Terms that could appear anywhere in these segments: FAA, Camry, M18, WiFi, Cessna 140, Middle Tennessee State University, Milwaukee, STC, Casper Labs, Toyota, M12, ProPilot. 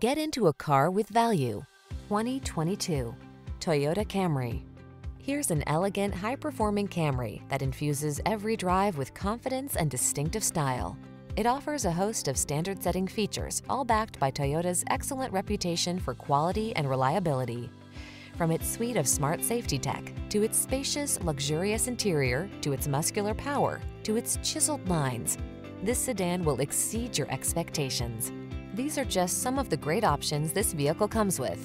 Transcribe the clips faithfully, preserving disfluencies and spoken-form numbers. Get into a car with value. twenty twenty-two Toyota Camry. Here's an elegant, high-performing Camry that infuses every drive with confidence and distinctive style. It offers a host of standard-setting features, all backed by Toyota's excellent reputation for quality and reliability. From its suite of smart safety tech, to its spacious, luxurious interior, to its muscular power, to its chiseled lines, this sedan will exceed your expectations. These are just some of the great options this vehicle comes with: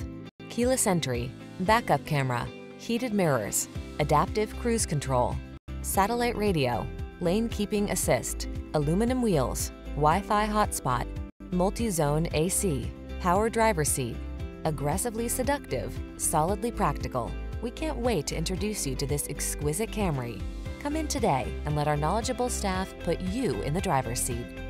keyless entry, backup camera, heated mirrors, adaptive cruise control, satellite radio, lane keeping assist, aluminum wheels, Wi-Fi hotspot, multi-zone A C, power driver seat. Aggressively seductive, solidly practical. We can't wait to introduce you to this exquisite Camry. Come in today and let our knowledgeable staff put you in the driver's seat.